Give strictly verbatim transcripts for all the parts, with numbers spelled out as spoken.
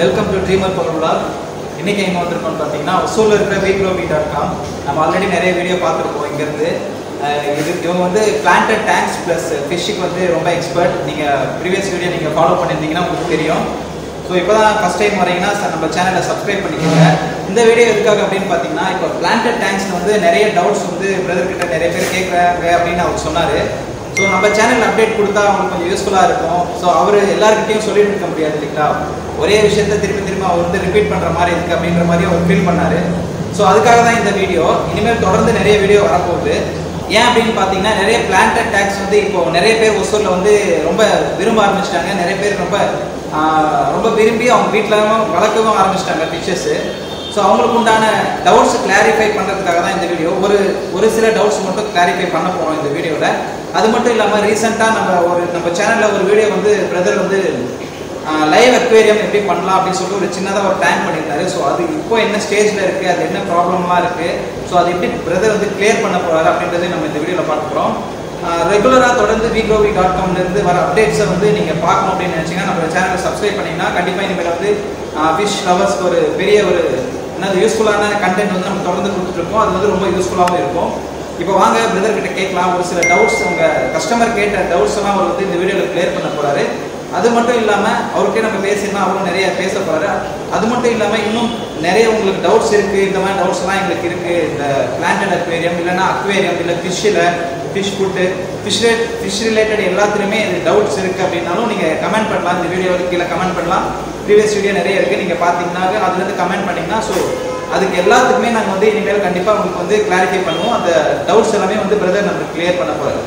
Welcome to Dreamer Paul Vlog. Today we are going to Vegrov dot com. We already have a video on this. Planted tanks plus fishing is an expert. If you follow the previous video, you will So, if you are first time, subscribe to our channel. In this video, you can planted tanks. There are doubts about the brother. So, our channel update is useful. So, our team solid complete. One issue that repeat repeat So, that's the video. In the next video, Yeah, we have planted tanks. We have planted ரொம்ப விரும்பி அவங்க வீட்ல வளர்க்கவும் ஆரம்பிச்சிட்டாங்க fishes so அவங்களுக்கு உண்டான doubts clarify பண்றதுக்காக தான் இந்த வீடியோ ஒரு ஒரு சில டவுட்ஸ் மட்டும் கிளாரிஃபை பண்ண போறோம் இந்த வீடியோல அது மட்டும் இல்லாம ரீசன்ட்டா நம்ம ஒரு நம்ம சேனல்ல ஒரு வீடியோ வந்து பிரதர் வந்து லைவ் அக்வேரியம் எப்படி பண்ணலாம் அப்படி சொல்லி ஒரு சின்னதா ஒரு பிளான் பண்ணிட்டாரு சோ அது இப்போ என்ன ஸ்டேஜ்ல இருக்கு அது என்ன ப்ராப்ளமா இருக்கு சோ அது எப்படி பிரதர் வந்து கிளியர் பண்ண போறாரு அப்படிங்கறதை நம்ம இந்த வீடியோல பார்க்க போறோம் ரெகுலரா தொடர்ந்து Vegrov dot com ல இருந்து வர அப்டேட்ஸ் வந்து நீங்க பார்க்கணும் அப்படி நினைச்சீங்க நம்ம சேனலை Subscribe பண்ணீங்கன்னா கண்டிப்பா இனிமேல் வந்து fish lovers க்கு ஒரு பெரிய ஒரு என்னது யூஸ்புல்லான கண்டென்ட் வந்து நம்ம தொடர்ந்து கொடுத்துட்டு இருக்கோம் அது வந்து ரொம்ப யூஸ்புல்லாவும் இருக்கும் இப்போ வாங்க பிரதர் கிட்ட கேட்கலாம் ஒரு சில டவுட்ஸ் உங்க கஸ்டமர் கேட்ட டவுட்ஸ் எல்லாம் அவர் வந்து இந்த வீடியோல கிளியர் பண்ண போறாரு அது மட்டும் இல்லாம அவர்கிட்ட நம்ம பேசினா அவரும் நிறைய பேச போறாரு அது மட்டும் இல்லாம இன்னும் நிறைய உங்களுக்கு டவுட்ஸ் இருக்கு இந்த மாதிரி டவுட்ஸ் எல்லாம் உங்களுக்கு இருக்கு இந்த பிளான்ட் அக்வேரியம் இல்லனா அக்வேரியம் இல்ல ஃபிஷ்ல fish food fish rate fish related எல்லாத்துலயுமே டவுட்ஸ் இருக்கு அப்படினாலும் நீங்க கமெண்ட் பண்ணலாம் இந்த வீடியோக்கு கீழ கமெண்ட் பண்ணலாம் previous video நிறைய இருக்கு நீங்க பாத்தீங்கன்னா அதுல இருந்து கமெண்ட் பண்ணீங்கன்னா சோ அதுக்கு எல்லாத்துக்குமே நாங்க வந்து இனிமேல் கண்டிப்பா உங்களுக்கு வந்து கிளாரிஃபை பண்ணுவோம் அந்த டவுட்ஸ் எல்லாமே வந்து பிரதர் நமக்கு கிளியர் பண்ண போறாரு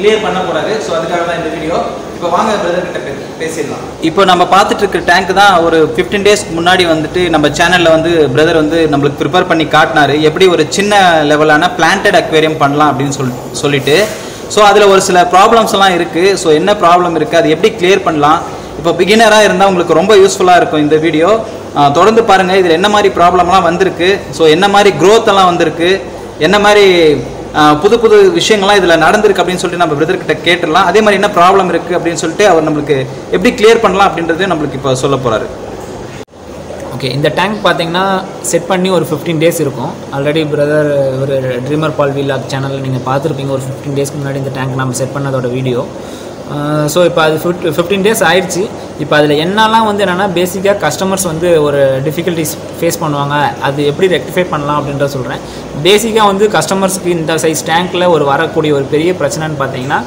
கிளியர் பண்ண போறாரு சோ அதுக்காக தான் இந்த வீடியோ இப்போ வாங்க பிரதர் கிட்ட பேசிடலாம் இப்போ நம்ம பாத்துட்டு இருக்க டாங்க் தான் ஒரு fifteen days முன்னாடி வந்துட்டு நம்ம சேனல்ல வந்து பிரதர் வந்து நமக்கு prepare பண்ணி காட்டினாரு எப்படி ஒரு சின்ன லெவலான planted aquarium பண்ணலாம் அப்படினு சொல்லிட்டு சோ அதுல ஒரு சில problems எல்லாம் இருக்கு சோ என்ன problem இருக்கு அது எப்படி clear பண்ணலாம் இப்போ beginner ஆ இருந்தா உங்களுக்கு ரொம்ப யூஸ்புல்லா இருக்கும் இந்த வீடியோ தொடர்ந்து பாருங்க இதுல என்ன மாதிரி problem எல்லாம் வந்திருக்கு சோ என்ன மாதிரி growth எல்லாம் வந்திருக்கு என்ன மாதிரி புது புது விஷயங்களா இதல நடந்துருக்கு அப்படினு சொல்லிட்டு நம்ம பிரதர் கிட்ட கேட்டலாம் அதே மாதிரி என்ன ப்ராப்ளம் இருக்கு அப்படினு சொல்லிட்டு அவர் நமக்கு எப்படி கிளியர் பண்ணலாம் அப்படின்றதை நமக்கு இப்ப சொல்ல போறாரு ஓகே இந்த டாங்க் பாத்தீங்கன்னா செட் பண்ணி ஒரு fifteen days இருக்கும் ஆல்ரெடி பிரதர் ஒரு ட்ரீமர் பால் vlog சேனல்ல நீங்க பாத்துருப்பீங்க ஒரு fifteen days முன்னாடி இந்த டாங்க் நாம செட் பண்ணதோட வீடியோ சோ இப்போ அது fifteen days ஆயிருச்சு இப்போ அதுல என்னலாம் வந்து என்னன்னா பேசிக்கா கஸ்டமர்ஸ் வந்து ஒரு டிஃபிகல்டிஸ் ஃபேஸ் பண்ணுவாங்க அது எப்படி ரெக்டிஃபை பண்ணலாம் அப்படின்றத சொல்றேன் பேசிக்கா வந்து கஸ்டமர்ஸ்க்கு இந்த சைஸ் டாங்க்ல ஒரு வரக்கூடிய ஒரு பெரிய பிரச்சனைன்னு பாத்தீங்கன்னா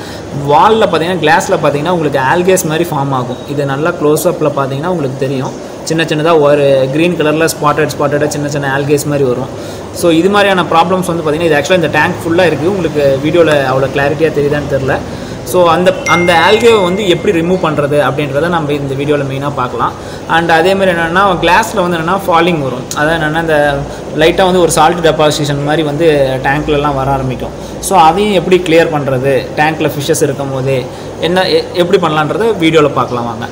வால்ல பாத்தீங்கன்னா கிளாஸ்ல பாத்தீங்கன்னா உங்களுக்கு ஆல்கேஸ் மாதிரி ஃபார்ம் ஆகும் இது நல்லா க்ளோஸ் அப்ல பாத்தீங்கன்னா உங்களுக்கு தெரியும் சின்ன சின்னதா ஒரு green கலர்ல ஸ்பாட்டட் ஸ்பாட்டடா சின்ன சின்ன ஆல்கேஸ் மாதிரி வரும் சோ இது மாதிரியான ப்ராப்ளம்ஸ் வந்து பாத்தீங்கன்னா இது एक्चुअली இந்த டாங்க் ஃபுல்லா இருக்கு உங்களுக்கு வீடியோல அவ்வளவு கிளாரிட்டியா தெரியுதான்னு தெரியல சோ அந்த அந்த ஆல்கேவை வந்து எப்படி ரிமூவ் பண்றது அப்படிங்கறத நம்ம இந்த வீடியோல மெயினா பார்க்கலாம் and அதே மாதிரி என்னன்னா கிளாஸ்ல வந்து என்னன்னா ஃபாலிங் வரும் அத என்னன்னா அந்த லைட்டா வந்து ஒரு சால்ட் டெபாசிஷன் மாதிரி வந்து டாங்க்ல எல்லாம் வர ஆரம்பிக்கும் சோ அதையும் எப்படி கிளியர் பண்றது டாங்க்ல ஃபிஷஸ் இருக்கும்போது என்ன எப்படி பண்ணலாம்ன்றதை வீடியோல பார்க்கலாம் வாங்க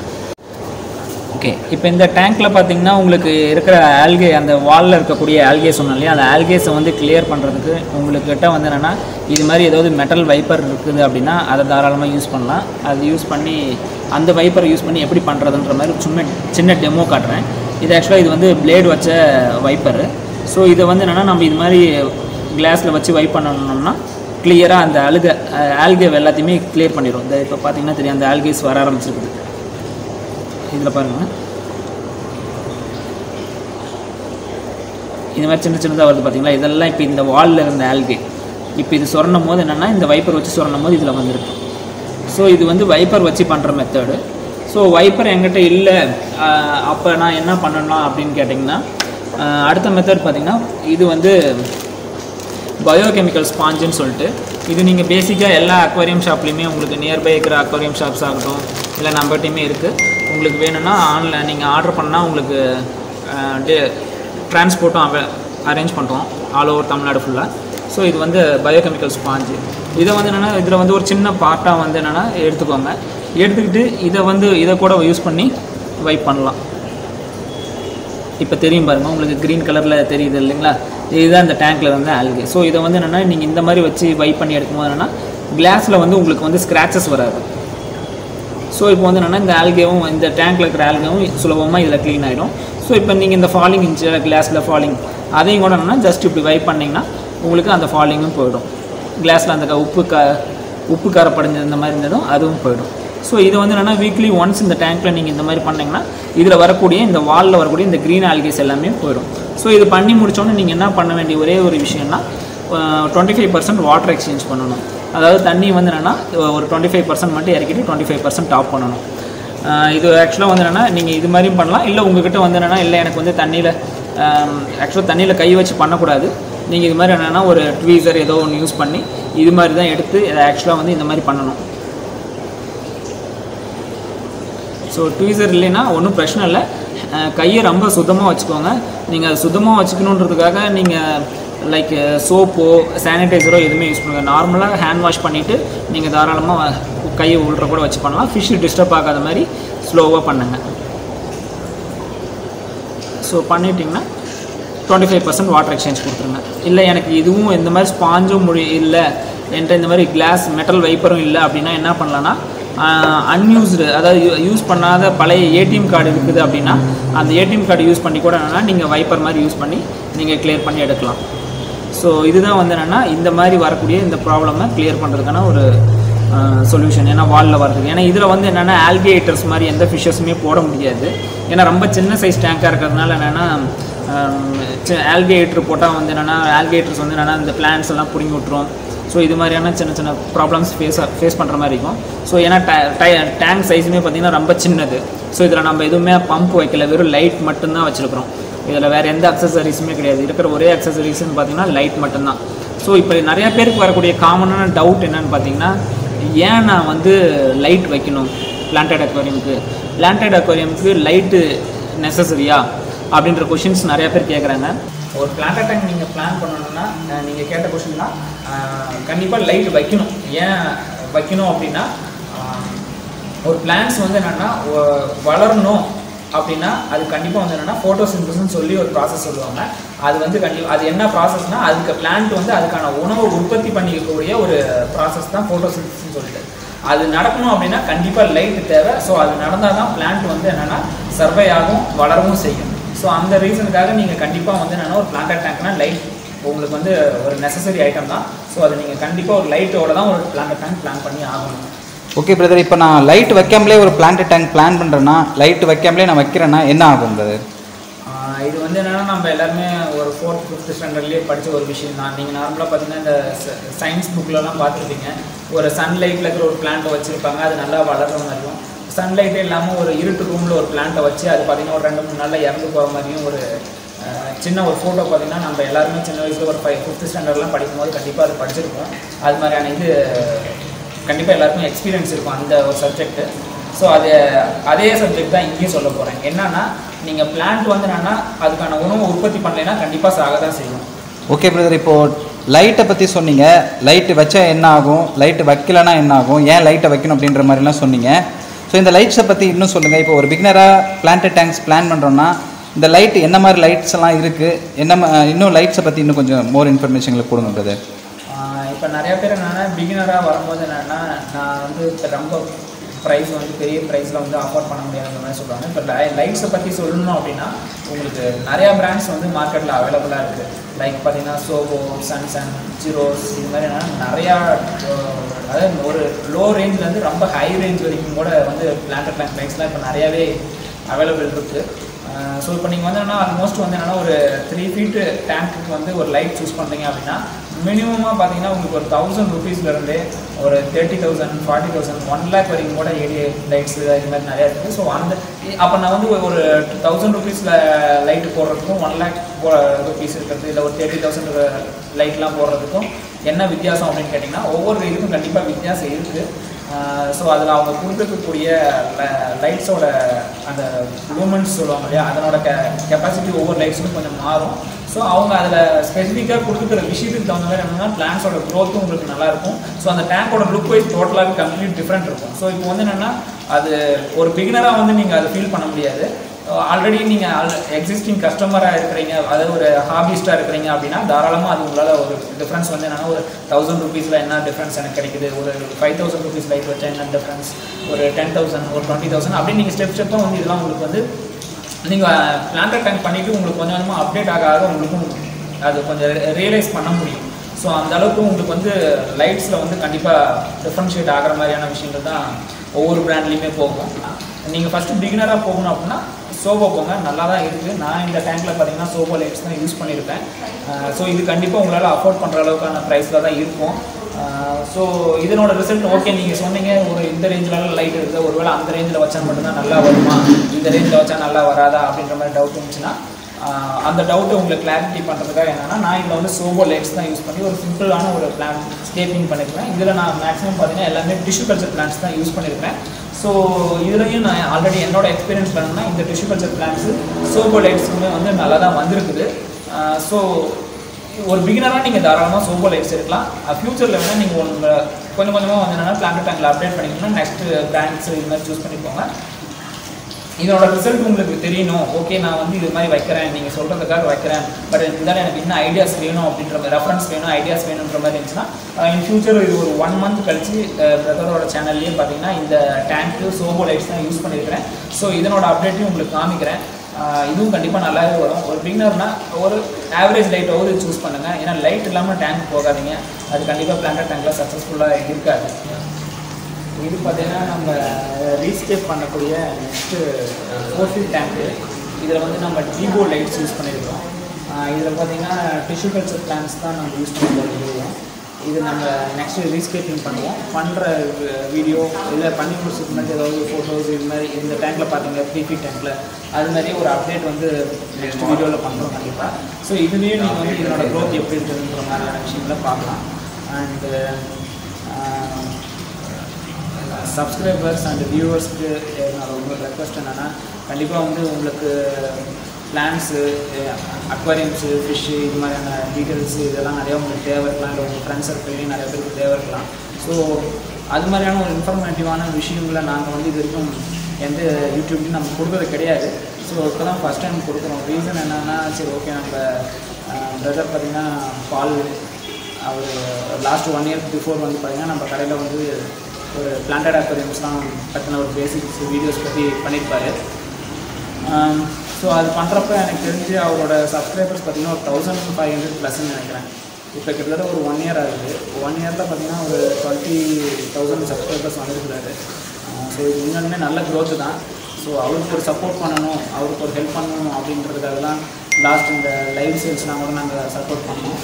ஓகே இப்போ இந்த டாங்க்ல பாத்தீங்கன்னா உங்களுக்கு இருக்கிற ஆல்கே அந்த வால்ல இருக்க கூடிய ஆல்கே சொன்னல்ல அந்த ஆல்கேஸ் வந்து கிளியர் பண்றதுக்கு உங்களுக்கு கிட்ட வந்து என்னன்னா இது மாதிரி ஏதாவது மெட்டல் வைப்பர் இருக்குது அப்படினா அத தாராளமா யூஸ் பண்ணலாம் அது யூஸ் பண்ணி அந்த வைப்பர் யூஸ் பண்ணி எப்படி பண்றதுன்ற மாதிரி சும்மா சின்ன டெமோ காட்றேன் இது एक्चुअली இது வந்து blade வச்ச வைப்பர் சோ இது வந்து என்னன்னா நம்ம இது மாதிரி கிளாஸ்ல வச்சு வைப் பண்ணனும்னா கிளியரா அந்த ஆல்கே ஆல்கே எல்லாத்தையுமே கிளியர் பண்ணிரும் இந்த இப்போ பாத்தீங்கன்னா தெரியும் அந்த ஆல்கேஸ் வர ஆரம்பிச்சிருக்கு இதில் பாருங்கள் இந்த மாதிரி சின்ன சின்னதாக வருது பார்த்தீங்களா இதெல்லாம் இப்போ இந்த வாலில் இருந்த ஆல்கே இப்போ இது சொரணும் போது என்னென்னா இந்த வைப்பர் வச்சு சொரணும் போது இதில் வந்துருக்கு ஸோ இது வந்து வைப்பர் வச்சு பண்ணுற மெத்தடு ஸோ வைப்பர் என்கிட்ட இல்லை அப்போ நான் என்ன பண்ணலாம் அப்படின்னு கேட்டிங்கன்னா அடுத்த மெத்தட் பார்த்தீங்கன்னா இது வந்து பயோகெமிக்கல் ஸ்பாஞ்சுன்னு சொல்லிட்டு இது நீங்கள் பேசிக்காக எல்லா அக்வாரியம் ஷாப்லேயுமே உங்களுக்கு நியர்பை இருக்கிற அக்வாரியம் ஷாப்ஸ் ஆகட்டும் இல்லை நம்மகிட்டையுமே இருக்குது உங்களுக்கு வேணும்னா ஆன்லைன் நீங்கள் ஆர்டர் பண்ணால் உங்களுக்கு டிரான்ஸ்போர்ட்டும் அரேஞ்ச் பண்ணுறோம் ஆல் ஓவர் தமிழ்நாடு ஃபுல்லாக ஸோ இது வந்து பயோகெமிக்கல் ஸ்பாஞ்சு இதை வந்து என்னென்னா இதில் வந்து ஒரு சின்ன பார்ட்டாக வந்து என்னென்னா எடுத்துக்கோங்க எடுத்துக்கிட்டு இதை வந்து இதை கூட யூஸ் பண்ணி வைப் பண்ணலாம் இப்போ தெரியும் பாருங்கள் உங்களுக்கு க்ரீன் கலரில் தெரியுது இல்லைங்களா இதுதான் இந்த டேங்க்கில் வந்து ஆல்கே ஸோ இதை வந்து என்னென்னா நீங்கள் இந்த மாதிரி வச்சு வைப் பண்ணி எடுக்கும்போது என்னென்னா கிளாஸில் வந்து உங்களுக்கு வந்து ஸ்க்ராச்சஸ் வராது So if one and the algae in the tank like algae, Sulavoma is a clean iron. So if pending in the falling in glass la falling, other one just to wipe pandina, Ulka and the falling in Purdo. Glass land the Upuka Upukara Padan and the Marinado, Adum Purdo. So either one and weekly once in the tank planning in the Maripandana, either Varakudi in the wall or good in the green algae salami Purdo. So either Pandi Murchon in Yana Pandamandi or Vishana. twenty-five percent water exchange பண்ணனும் அதாவது தண்ணி வந்து என்னன்னா ஒரு twenty-five percent மட்டும் இறக்கிட்டு twenty-five percent top பண்ணனும் இது एक्चुअली வந்து என்னன்னா நீங்க இது மாதிரியும் பண்ணலாம் இல்ல உங்க கிட்ட வந்து என்னன்னா இல்ல எனக்கு வந்து தண்ணில एक्चुअली தண்ணில கை வச்சு பண்ண கூடாது நீங்க இது மாதிரி என்னன்னா ஒரு tweezer ஏதோ ஒன்னு யூஸ் பண்ணி இது மாதிரி தான் எடுத்து एक्चुअली வந்து இந்த மாதிரி பண்ணனும் சோ tweezer இல்லனா ஒண்ணும் பிரச்சனை இல்ல கையை ரொம்ப சுத்தமா வச்சுக்கோங்க நீங்க சுத்தமா வச்சுக்கணும்ன்றதுக்காக நீங்க like uh, soap or sanitizer or use normal hand wash pannittu neenga dhaaralama kai ulra kuda vechi pannalam fish disturb aagada mari slow ah pannunga so pannittingna twenty-five percent water exchange kuduthirunga illa enakku idhuvum indha mari sponge mudi illa enta indha mari glass metal vapor illa appadina enna pannalana unused adha use pannada palaya A T M card irukudhu appadina and A T M card use panni kuda enna neenga vapor mari use panni neenga clear panni edukalam So, this is the மாதிரி வரக்கூடிய இந்த ப்ராப்ளமை clear பண்றதுக்கான ஒரு solution ஏனா வால்ல வருது ஏனா இதல வந்து என்னன்னா ஆல்கேட்டர்ஸ் மாதிரி எந்த ஃபிஷஸ்மே போட முடியாது ஏனா ரொம்ப சின்ன சைஸ் டாங்கா இருக்குறதனால என்னன்னா ஆல்கேட்டர் போட்டா வந்து என்னன்னா ஆல்கேட்டர்ஸ் வந்து என்னன்னா இந்த பிளான்ட்ஸ் எல்லாம் புடிங்கி விட்டுரும் சோ இது மாதிரியான சின்ன சின்ன ப்ராப்ளம்ஸ் ஃபேஸ் ஃபேஸ் பண்ற மாதிரி இருக்கும் சோ ஏனா டாங்க் சைஸ்மே பாத்தீங்கன்னா ரொம்ப சின்னது சோ இதல நம்ம எதுமே பம்ப் வைக்கல வெறும் லைட் மட்டும் தான் வச்சிருக்கோம் இதல வேற எந்த அக்சஸரீஸ்மே கிடையாது இருக்குற ஒரே அக்சஸரீஸ்னு பாத்தீங்கன்னா லைட் மட்டும் தான் சோ இப்போ நிறைய பேருக்கு வரக்கூடிய காமனான டவுட் என்னன்னு பாத்தீங்கன்னா ஏன் நான் வந்து லைட் வைக்கணும் பிளான்டட் அக்வேரியம்க்கு பிளான்டட் அக்வேரியம்க்கு லைட் நெசசரியா அப்படிங்கற क्वेश्चंस நிறைய பேர் கேக்குறாங்க ஒரு பிளான்டட் டேங்க் நீங்க பிளான் பண்ணனும்னா நீங்க கேட்ட क्वेश्चनனா கண்டிப்பா லைட் வைக்கணும் ஏன் வைக்கணும் அப்படினா ஒரு பிளான்ட்ஸ் வந்து என்னன்னா வளரணும் அப்படினா அது கண்டிப்பா வந்து என்னன்னா போட்டோசிந்தசிஸ்னு சொல்லி ஒரு process சொல்லுவாங்க அது வந்து அது என்ன processனா அதுக்கு plant வந்து அதற்கான உணவு உற்பத்தி பண்ணிக்கக்கூடிய ஒரு process தான் போட்டோசிந்தசிஸ்னு சொல்லிட்டு அது நடக்கணும் அப்படினா கண்டிப்பா லைட் தேவை சோ அது நடந்தா தான் plant வந்து என்னன்னா survive ஆகும் வளரவும் செய்யும் சோ அந்த ரீசனுக்காக நீங்க கண்டிப்பா வந்து என்னன்னா ஒரு planted tankனா லைட் உங்களுக்கு வந்து ஒரு necessary item தான் சோ அது நீங்க கண்டிப்பா ஒரு லைட்டோட தான் ஒரு planted tank plan பண்ணி ஆகணும் Okay brother இப்போ நான் லைட் வைக்காமலே ஒரு பிளான்ட் டேங்க் பிளான் பண்றேனா லைட் வைக்காமலே நான் வைக்கிறேனா என்ன ஆகும் brother இது வந்து என்னன்னா நம்ம எல்லாரும் ஒரு fourth fifth ஸ்டாண்டர்ட்லயே படிச்ச ஒரு விஷயம் தான் நீங்க நார்மலா பாத்தீங்கன்னா இந்த சயின்ஸ் புக்ல எல்லாம் பாத்துட்டீங்க ஒரு சன்லைட்ல இருக்கிற ஒரு பிளான்ட் வச்சிருப்பாங்க அது நல்லா வளர்ற மாதிரியும் சன்லைட் இல்லாம ஒரு இருட்டு ரூம்ல ஒரு பிளான்ட் வச்சு அது பாத்தீங்கன்னா ஒரு ரெண்டு மூணு நாள்ல இறந்து போற மாதிரியும் ஒரு சின்ன ஒரு போட்டோ பாத்தீங்கன்னா நம்ம எல்லாரும் சின்ன வயசுல ஒரு fifth ஸ்டாண்டர்ட்லாம் படிக்கும்போது கண்டிப்பா அது படிச்சிருப்போம் அது மாதிரியான இது கண்டிப்பா எல்லாருக்கும் எக்ஸ்பீரியன்ஸ் இருக்கும் அந்த ஒரு சப்ஜெக்ட் சோ அது அதே சப்ஜெக்ட் தான் இங்கேயும் சொல்ல போறேன் என்னன்னா நீங்க பிளான்ட் வந்து என்னன்னா அதுக்கான உணவு உற்பத்தி பண்ணலைனா கண்டிப்பா சாக தான் செய்யும் ஓகே பிரதர் இப்போ லைட்ட பத்தி சொன்னீங்க லைட் வச்சா என்ன ஆகும் லைட் வைக்கலனா என்ன ஆகும் ஏன் லைட் வைக்கணும் அப்படின்ற மாதிரி எல்லாம் சொன்னீங்க சோ இந்த லைட்ஸ் பத்தி இன்னும் சொல்லுங்க இப்போ ஒரு பிகினரா பிளான்ட் டேங்க்ஸ் பிளான் பண்றோம்னா இந்த லைட் என்ன மாதிரி லைட்ஸ் எல்லாம் இருக்கு என்ன இன்னும் லைட்ஸ் பத்தி இன்னும் கொஞ்சம் மோர் இன்ஃபர்மேஷன்ல கொடுங்க பிரதர் இப்போ நிறைய பேர் என்னன்னா பிகினராக வரும்போது என்னென்னா நான் வந்து இப்போ ரொம்ப ப்ரைஸ் வந்து பெரிய ப்ரைஸில் வந்து அஃபோர்ட் பண்ண முடியாதுன்ற மாதிரி சொல்லுவாங்க இப்போ டை லைட்ஸை பற்றி சொல்லணும் அப்படின்னா உங்களுக்கு நிறையா பிராண்ட்ஸ் வந்து மார்க்கெட்டில் அவைலபிளாக இருக்குது லைக் பார்த்தீங்கன்னா சோபோ சன்சான் சிரோஸ் இது மாதிரி என்னென்னா நிறையா அதாவது ஒரு லோ ரேஞ்சிலேருந்து ரொம்ப ஹை ரேஞ்ச் வரைக்கும் கூட வந்து பிளான்ட் பிளான் லைட்ஸ்லாம் இப்போ நிறையாவே அவைலபிள் இருக்குது ஸோ இப்போ நீங்கள் வந்து என்னென்னா ஆல்மோஸ்ட் வந்து என்னென்னா ஒரு த்ரீ ஃபீட்டு டேங்க்குக்கு வந்து ஒரு லைட் சூஸ் பண்ணுறீங்க அப்படின்னா மினிமமாக பார்த்தீங்கன்னா உங்களுக்கு ஒரு தௌசண்ட் ருபீஸ்லேருந்து ஒரு thirty thousand forty thousand one lakh வரைக்கும் கூட ஏரியா லைட்ஸ் இது மாதிரி நிறையா இருக்குது ஸோ அந்த அப்போ நான் வந்து ஒரு தௌசண்ட் ருபீஸில் லைட்டு போடுறதுக்கும் ஒன் லேக் ருபீஸ் இருக்கிறது இல்லை ஒரு தேர்ட்டி தௌசண்ட் லைட்லாம் போடுறதுக்கும் என்ன வித்தியாசம் அப்படின்னு கேட்டிங்கன்னா ஒவ்வொரு இதுக்கும் கண்டிப்பாக வித்தியாசம் இருக்குது ஸோ அதில் அவங்க கொடுத்துருக்கக்கூடிய லைட்ஸோட அந்த லூமென்ஸ் சொல்லுவாங்க இல்லையா அதனோட கெ கெப்பாசிட்டி ஒவ்வொரு லைட்ஸுக்கும் கொஞ்சம் மாறும் ஸோ அவங்க அதில் ஸ்பெசிஃபிக்காக கொடுத்துக்கிற விஷயத்துக்கு தகுந்த மாதிரி என்னென்னா பிளான்ஸோட க்ரோத்தும் உங்களுக்கு நல்லாயிருக்கும் ஸோ அந்த டேங்கோட லுக் வைஸ் டோட்டலாகவே கம்ப்ளீட் டிஃப்ரெண்ட் இருக்கும் ஸோ இப்போ வந்து என்னென்னா அது ஒரு பிகினராக வந்து நீங்கள் அதை ஃபீல் பண்ண முடியாது already you are an existing customer or a hobbyist, the difference is one thousand rupees, five thousand rupees, ten thousand, twenty thousand, step by step you can planter tank, you can update, realize it. So, you can lights differentiate over brand. If you first beginner, Sobo ponga, nalla irukku na inda tank la pathina Sobo lights na use pannirpen. So idu kandipa ungala afford pandra alukana price la da irukum. So idinoda result okay neenga sonneenga oru indha range la light irudha oru vela andha range la vachan mattum nalla varuma indha range la vachan nalla varada appadindra mari doubt irundhuchna andha doubt ungala clarity pandradhukaga enna na idla vandu Sobo lights na use panni oru simple ana oru plant stapling pannirpen. Idila na maximum pathina ellame tissue culture plants na use pannirpen. So, you already have experience in the tissue culture plants, Sobo lights are. So, if you are a beginner, you can use Sobo lights. In the future, you can update the next brands. If you have a result, you know, okay, now you can use the car, but if you have ideas, reference, ideas, in future, you will one month brother or channel in the tank to Sobo lights. So, this is an update. This is a beginner, average light over choose. If you light tank, you can plant a tank successful. We will rescape the next four field tank. We will use Dreamer lights. We will use tissue culture plants. We will next rescaping. Video, photos in the tank, three feet tank. That is an update in the next video. So, this is the growth of the machine. Subscribers and viewers request plants, aquariums, fish, details, friends are paying. So, that's why I'm informative on wishing you YouTube. So, first time, the reason is okay, brother Paul, last one year before, planted aquariums basics videos um, so I have subscribers one thousand five hundred plus in one year one year twenty thousand subscribers uh, so you nalla growth da. So avaru support pannanum avaru help pannanum abindradha last live sales support pannanum.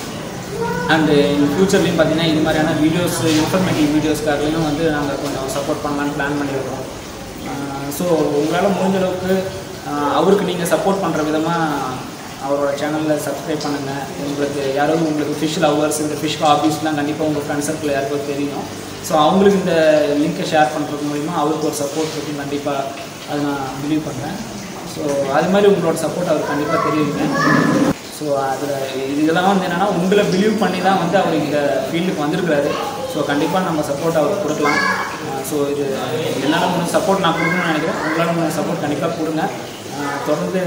And in the future, we will support videos, informative videos. Uh, so, if you support our channel, subscribe to our channel. If fish lovers, fish hobbies, so, if the link, share the support. I believe so, support our. So, that's you believe in the field. So, we support our. So, we support our support. The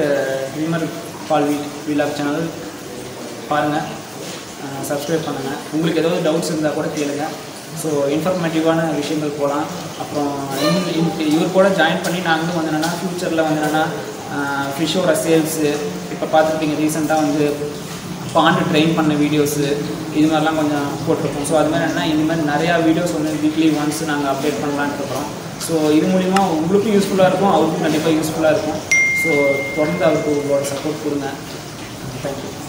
Dreamer Paul Vlog channel. Subscribe. If you have doubts, so, informative vision. You can join in the future. Uh, fish or sales, uh, recent down the pond train videos, uh, so that's why videos on weekly once and update. So this is useful, useful. So support. Thank you.